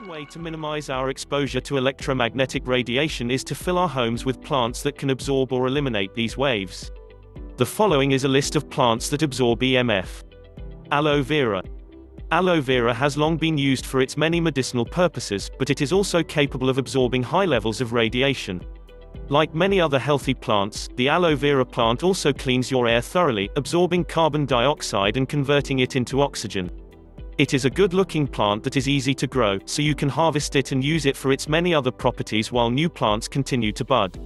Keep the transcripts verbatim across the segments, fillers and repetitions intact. One way to minimize our exposure to electromagnetic radiation is to fill our homes with plants that can absorb or eliminate these waves. The following is a list of plants that absorb E M F. Aloe vera. Aloe vera has long been used for its many medicinal purposes, but it is also capable of absorbing high levels of radiation. Like many other healthy plants, the aloe vera plant also cleans your air thoroughly, absorbing carbon dioxide and converting it into oxygen. It is a good-looking plant that is easy to grow, so you can harvest it and use it for its many other properties while new plants continue to bud.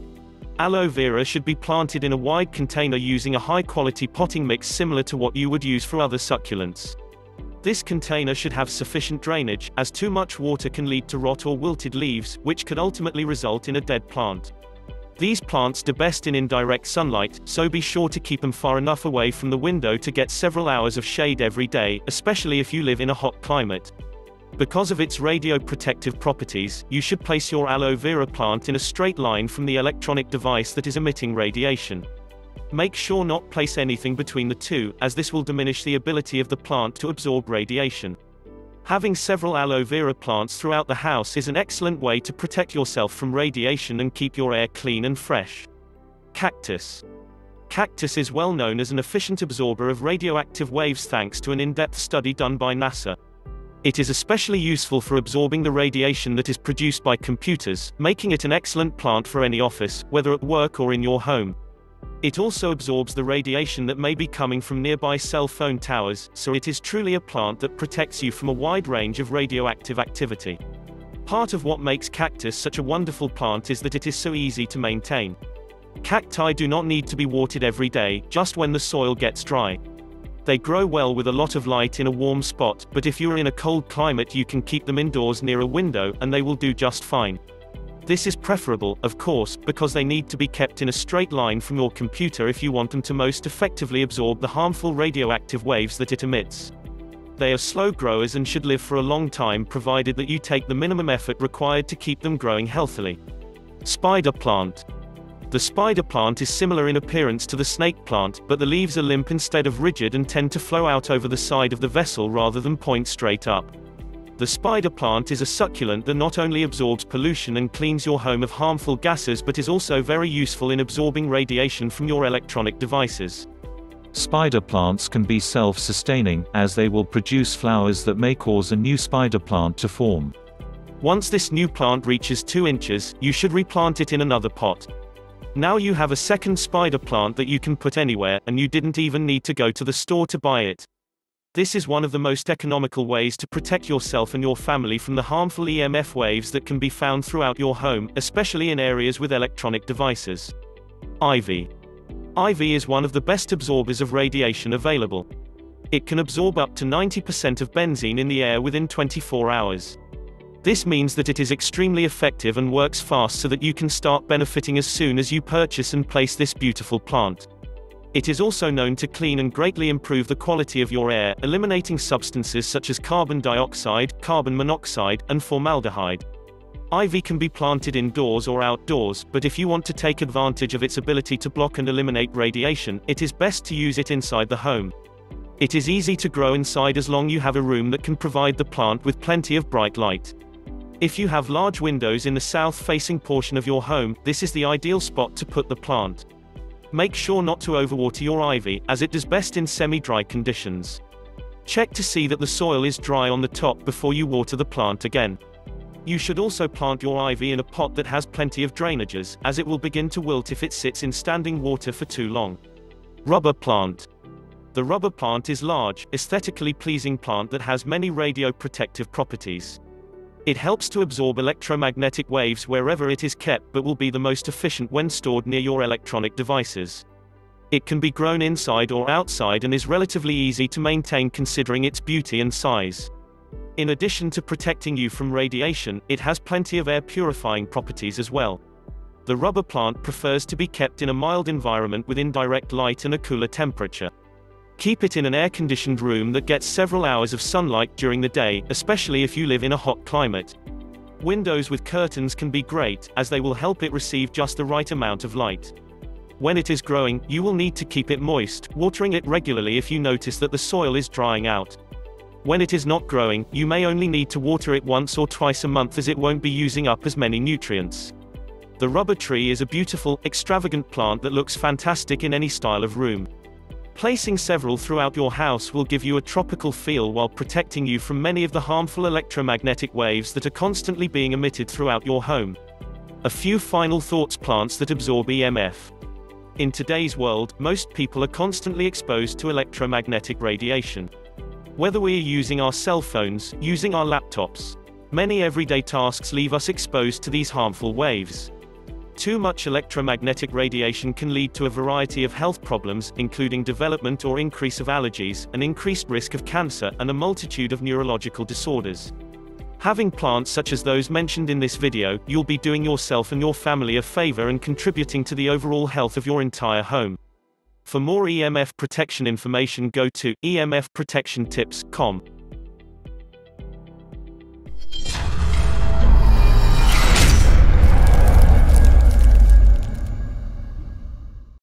Aloe vera should be planted in a wide container using a high-quality potting mix similar to what you would use for other succulents. This container should have sufficient drainage, as too much water can lead to rot or wilted leaves, which could ultimately result in a dead plant. These plants do best in indirect sunlight, so be sure to keep them far enough away from the window to get several hours of shade every day, especially if you live in a hot climate. Because of its radioprotective properties, you should place your aloe vera plant in a straight line from the electronic device that is emitting radiation. Make sure not to place anything between the two, as this will diminish the ability of the plant to absorb radiation. Having several aloe vera plants throughout the house is an excellent way to protect yourself from radiation and keep your air clean and fresh. Cactus. Cactus is well known as an efficient absorber of radioactive waves thanks to an in-depth study done by NASA. It is especially useful for absorbing the radiation that is produced by computers, making it an excellent plant for any office, whether at work or in your home. It also absorbs the radiation that may be coming from nearby cell phone towers, so it is truly a plant that protects you from a wide range of radioactive activity. Part of what makes cactus such a wonderful plant is that it is so easy to maintain. Cacti do not need to be watered every day, just when the soil gets dry. They grow well with a lot of light in a warm spot, but if you are in a cold climate you can keep them indoors near a window, and they will do just fine. This is preferable, of course, because they need to be kept in a straight line from your computer if you want them to most effectively absorb the harmful radioactive waves that it emits. They are slow growers and should live for a long time provided that you take the minimum effort required to keep them growing healthily. Spider plant. The spider plant is similar in appearance to the snake plant, but the leaves are limp instead of rigid and tend to flow out over the side of the vessel rather than point straight up. The spider plant is a succulent that not only absorbs pollution and cleans your home of harmful gases but is also very useful in absorbing radiation from your electronic devices. Spider plants can be self-sustaining, as they will produce flowers that may cause a new spider plant to form. Once this new plant reaches two inches, you should replant it in another pot. Now you have a second spider plant that you can put anywhere, and you didn't even need to go to the store to buy it. This is one of the most economical ways to protect yourself and your family from the harmful E M F waves that can be found throughout your home, especially in areas with electronic devices. Ivy. Ivy is one of the best absorbers of radiation available. It can absorb up to ninety percent of benzene in the air within twenty-four hours. This means that it is extremely effective and works fast, so that you can start benefiting as soon as you purchase and place this beautiful plant. It is also known to clean and greatly improve the quality of your air, eliminating substances such as carbon dioxide, carbon monoxide, and formaldehyde. Ivy can be planted indoors or outdoors, but if you want to take advantage of its ability to block and eliminate radiation, it is best to use it inside the home. It is easy to grow inside as long as you have a room that can provide the plant with plenty of bright light. If you have large windows in the south-facing portion of your home, this is the ideal spot to put the plant. Make sure not to overwater your ivy, as it does best in semi-dry conditions. Check to see that the soil is dry on the top before you water the plant again. You should also plant your ivy in a pot that has plenty of drainages, as it will begin to wilt if it sits in standing water for too long. Rubber plant. The rubber plant is a large, aesthetically pleasing plant that has many radioprotective properties. It helps to absorb electromagnetic waves wherever it is kept, but will be the most efficient when stored near your electronic devices. It can be grown inside or outside and is relatively easy to maintain considering its beauty and size. In addition to protecting you from radiation, it has plenty of air purifying properties as well. The rubber plant prefers to be kept in a mild environment with indirect light and a cooler temperature. Keep it in an air-conditioned room that gets several hours of sunlight during the day, especially if you live in a hot climate. Windows with curtains can be great, as they will help it receive just the right amount of light. When it is growing, you will need to keep it moist, watering it regularly if you notice that the soil is drying out. When it is not growing, you may only need to water it once or twice a month, as it won't be using up as many nutrients. The rubber tree is a beautiful, extravagant plant that looks fantastic in any style of room. Placing several throughout your house will give you a tropical feel while protecting you from many of the harmful electromagnetic waves that are constantly being emitted throughout your home. A few final thoughts: plants that absorb E M F. In today's world, most people are constantly exposed to electromagnetic radiation. Whether we are using our cell phones, using our laptops, many everyday tasks leave us exposed to these harmful waves. Too much electromagnetic radiation can lead to a variety of health problems, including development or increase of allergies, an increased risk of cancer, and a multitude of neurological disorders. Having plants such as those mentioned in this video, you'll be doing yourself and your family a favor and contributing to the overall health of your entire home. For more E M F protection information, go to e m f protection tips dot com.